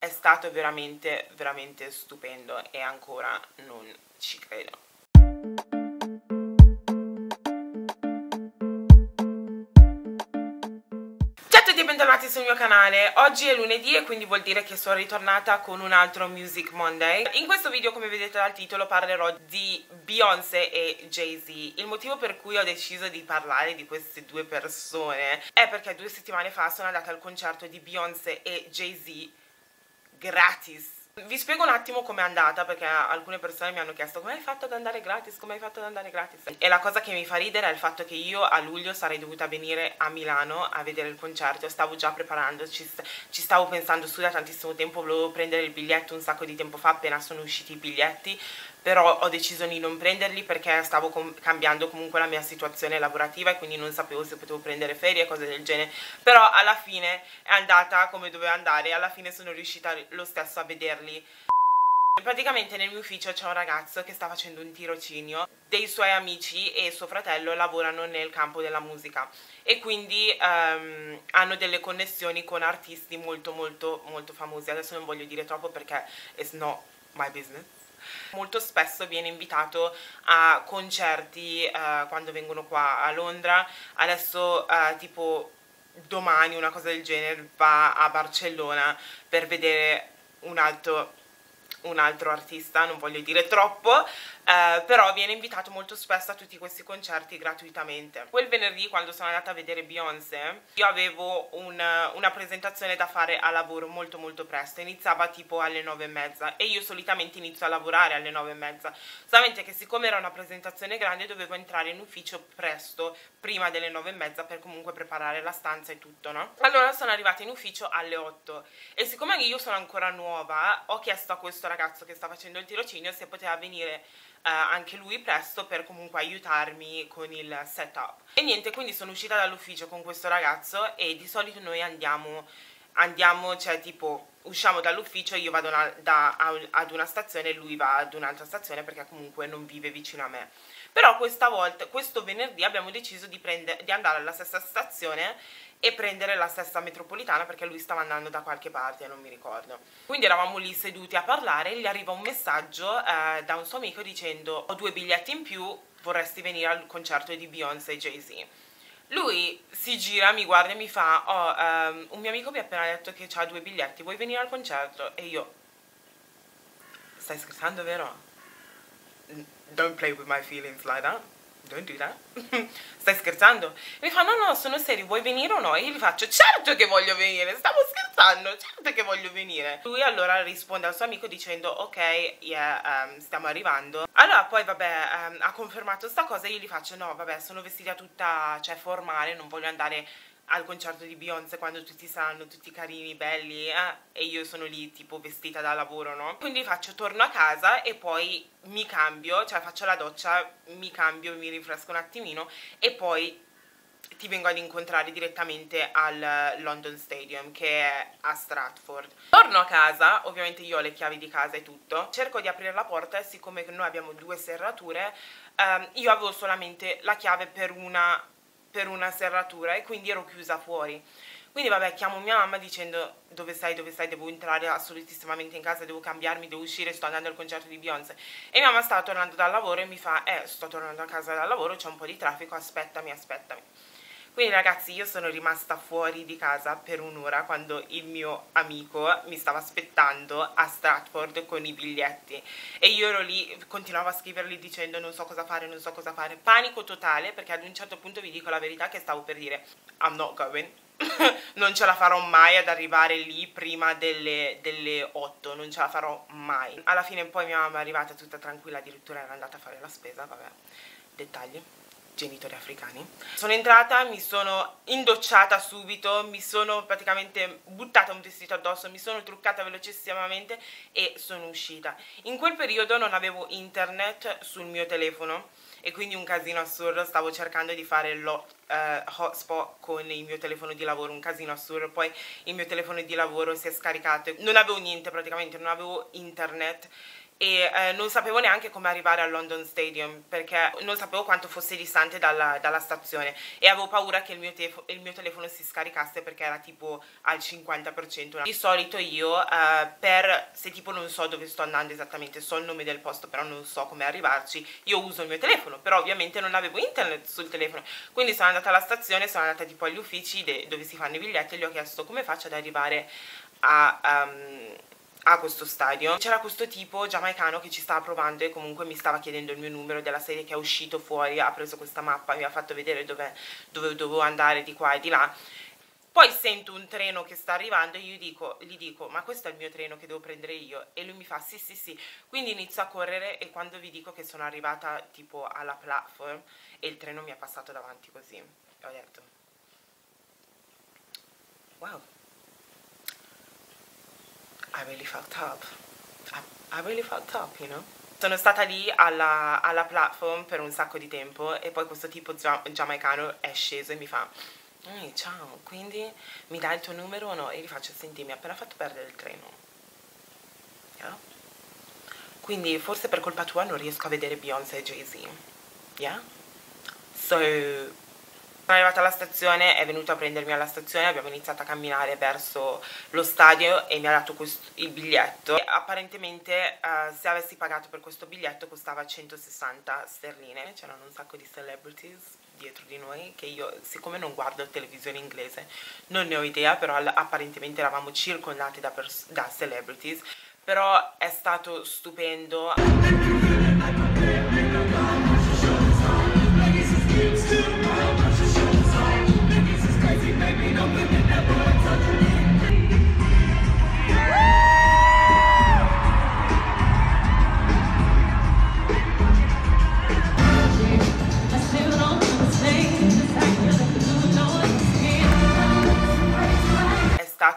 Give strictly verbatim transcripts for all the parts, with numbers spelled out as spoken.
È stato veramente, veramente stupendo e ancora non ci credo. Bentornati sul mio canale. Oggi è lunedì e quindi vuol dire che sono ritornata con un altro Music Monday. In questo video, come vedete dal titolo, parlerò di Beyoncé e Jay-Z. Il motivo per cui ho deciso di parlare di queste due persone è perché due settimane fa sono andata al concerto di Beyoncé e Jay-Z gratis. Vi spiego un attimo com'è andata, perché alcune persone mi hanno chiesto come hai fatto ad andare gratis, come hai fatto ad andare gratis. E la cosa che mi fa ridere è il fatto che io a luglio sarei dovuta venire a Milano a vedere il concerto. Stavo già preparando, ci, ci stavo pensando su da tantissimo tempo, volevo prendere il biglietto un sacco di tempo fa, appena sono usciti i biglietti, però ho deciso di non prenderli perché stavo com- cambiando comunque la mia situazione lavorativa e quindi non sapevo se potevo prendere ferie e cose del genere. Però alla fine è andata come doveva andare e alla fine sono riuscita lo stesso a vederli. Praticamente nel mio ufficio c'è un ragazzo che sta facendo un tirocinio, dei suoi amici e suo fratello lavorano nel campo della musica e quindi um, hanno delle connessioni con artisti molto molto molto famosi. Adesso non voglio dire troppo perché it's not my business. Molto spesso viene invitato a concerti eh, quando vengono qua a Londra. Adesso eh, tipo domani, una cosa del genere, va a Barcellona per vedere un altro, un altro artista, non voglio dire troppo, eh, però viene invitato molto spesso a tutti questi concerti gratuitamente. Quel venerdì, quando sono andata a vedere Beyoncé, io avevo un, una presentazione da fare a lavoro molto molto presto, iniziava tipo alle nove e mezza e io solitamente inizio a lavorare alle nove e mezza, solamente che siccome era una presentazione grande dovevo entrare in ufficio presto, prima delle nove e mezza, per comunque preparare la stanza e tutto, no? Allora sono arrivata in ufficio alle otto e siccome io sono ancora nuova ho chiesto a questo ragazzo che sta facendo il tirocinio se poteva venire eh, anche lui presto per comunque aiutarmi con il setup. E niente, quindi sono uscita dall'ufficio con questo ragazzo e di solito noi andiamo, andiamo cioè tipo usciamo dall'ufficio, io vado una, da, ad una stazione e lui va ad un'altra stazione perché comunque non vive vicino a me. Però questa volta, questo venerdì, abbiamo deciso di, prendere, di andare alla stessa stazione e prendere la stessa metropolitana perché lui stava andando da qualche parte, non mi ricordo. Quindi eravamo lì seduti a parlare e gli arriva un messaggio eh, da un suo amico dicendo «Ho due biglietti in più, vorresti venire al concerto di Beyoncé e Jay-Z». Lui si gira, mi guarda e mi fa «Oh, um, un mio amico mi ha appena detto che ha due biglietti, vuoi venire al concerto?» E io «Stai scherzando, vero? Don't play with my feelings like that, don't do that». Stai scherzando? Mi fa no no, sono serio, vuoi venire o no? E io gli faccio certo che voglio venire, stavo scherzando, certo che voglio venire. Lui allora risponde al suo amico dicendo ok, yeah, um, stiamo arrivando. Allora poi vabbè um, ha confermato sta cosa e io gli faccio no vabbè, sono vestita tutta cioè formale, non voglio andare al concerto di Beyoncé quando tutti saranno tutti carini, belli, eh? E io sono lì tipo vestita da lavoro, no? Quindi faccio, torno a casa e poi mi cambio, cioè faccio la doccia, mi cambio, mi rinfresco un attimino e poi ti vengo ad incontrare direttamente al London Stadium che è a Stratford. Torno a casa, ovviamente io ho le chiavi di casa e tutto, cerco di aprire la porta e siccome noi abbiamo due serrature, ehm, io avevo solamente la chiave per una... per una serratura e quindi ero chiusa fuori. Quindi vabbè, chiamo mia mamma dicendo dove sei, dove sei, devo entrare assolutissimamente in casa, devo cambiarmi, devo uscire, sto andando al concerto di Beyoncé. E mia mamma stava tornando dal lavoro e mi fa eh, sto tornando a casa dal lavoro, c'è un po' di traffico, aspettami, aspettami. Quindi ragazzi, io sono rimasta fuori di casa per un'ora quando il mio amico mi stava aspettando a Stratford con i biglietti e io ero lì, continuavo a scriverli dicendo non so cosa fare, non so cosa fare, panico totale, perché ad un certo punto vi dico la verità che stavo per dire I'm not going, non ce la farò mai ad arrivare lì prima delle, delle otto, non ce la farò mai. Alla fine poi mia mamma è arrivata tutta tranquilla, addirittura era andata a fare la spesa, vabbè, dettagli. Genitori africani. Sono entrata, mi sono indocciata subito, mi sono praticamente buttata un vestito addosso, mi sono truccata velocissimamente e sono uscita. In quel periodo non avevo internet sul mio telefono e quindi un casino assurdo, stavo cercando di fare lo eh, hotspot con il mio telefono di lavoro, un casino assurdo, poi il mio telefono di lavoro si è scaricato, non avevo niente praticamente, non avevo internet e eh, non sapevo neanche come arrivare al London Stadium, perché non sapevo quanto fosse distante dalla, dalla stazione, e avevo paura che il mio, il mio telefono si scaricasse, perché era tipo al cinquanta per cento. Di solito io eh, per, se tipo non so dove sto andando esattamente, so il nome del posto però non so come arrivarci, io uso il mio telefono, però ovviamente non avevo internet sul telefono, quindi sono andata alla stazione, sono andata tipo agli uffici dove si fanno i biglietti e gli ho chiesto come faccio ad arrivare a... Um, a questo stadio. C'era questo tipo giamaicano che ci stava provando e comunque mi stava chiedendo il mio numero, della serie che è uscito fuori, ha preso questa mappa, mi ha fatto vedere dove, dove dovevo andare, di qua e di là. Poi sento un treno che sta arrivando e io dico, gli dico, ma questo è il mio treno che devo prendere io? E lui mi fa sì sì sì, quindi inizio a correre, e quando vi dico che sono arrivata tipo alla platform e il treno mi è passato davanti così, e ho detto wow, I really fucked up, I really fucked up, you know? Sono stata lì alla, alla platform per un sacco di tempo, e poi questo tipo gia, giamaicano è sceso e mi fa mm, ciao, quindi mi dai il tuo numero o no? E gli faccio senti, mi ha appena fatto perdere il treno, yeah? Quindi forse per colpa tua non riesco a vedere Beyoncé e Jay-Z, yeah? So... Sono arrivata alla stazione, è venuto a prendermi alla stazione, abbiamo iniziato a camminare verso lo stadio e mi ha dato questo, il biglietto. E apparentemente uh, se avessi pagato per questo biglietto costava centosessanta sterline. C'erano un sacco di celebrities dietro di noi, che io, siccome non guardo televisione inglese, non ne ho idea, però apparentemente eravamo circondati da, da celebrities. Però è stato stupendo.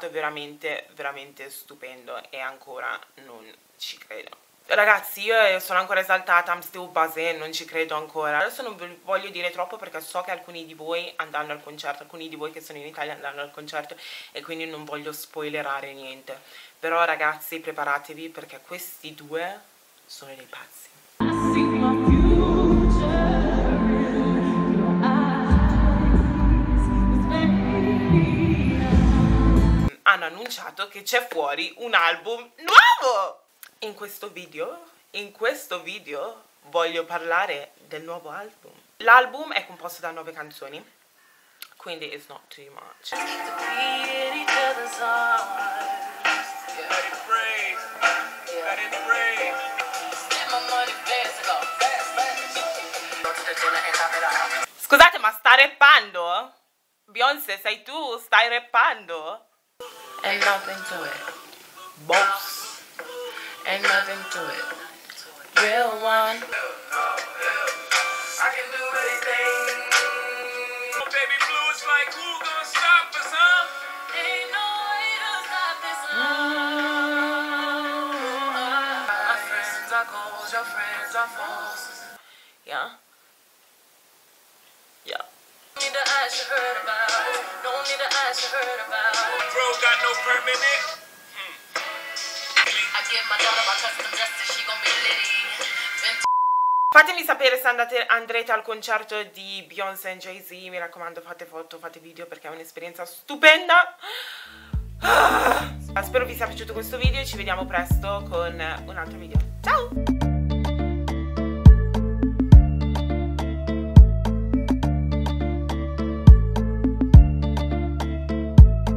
Veramente, veramente stupendo, e ancora non ci credo. Ragazzi, io sono ancora esaltata, I'm still buzzing, non ci credo ancora. Adesso non vi voglio dire troppo, perché so che alcuni di voi andranno al concerto, alcuni di voi che sono in Italia andranno al concerto, e quindi non voglio spoilerare niente. Però ragazzi, preparatevi, perché questi due sono dei pazzi. Hanno annunciato che c'è fuori un album nuovo! In questo video, in questo video voglio parlare del nuovo album. L'album è composto da nove canzoni, quindi it's not too much. Scusate, ma sta rappando? Beyoncé, sei tu? Stai rappando? And nothing to it, boss. And nothing to it, real one. I can do anything. Baby blues like who gonna stop us, huh? Ain't no way to stop this love. My friends are goals, your friends are false. Yeah. Yeah. Don't need to ask you heard about. Don't need to ask you heard about. Got no permanent. Hmm. I give my daughter my trust and justice, she gonna be litty. Fatemi sapere se andate, andrete al concerto di Beyoncé e Jay-Z, mi raccomando, fate foto, fate video, perché è un'esperienza stupenda. Ah. Spero vi sia piaciuto questo video e ci vediamo presto con un altro video. Ciao!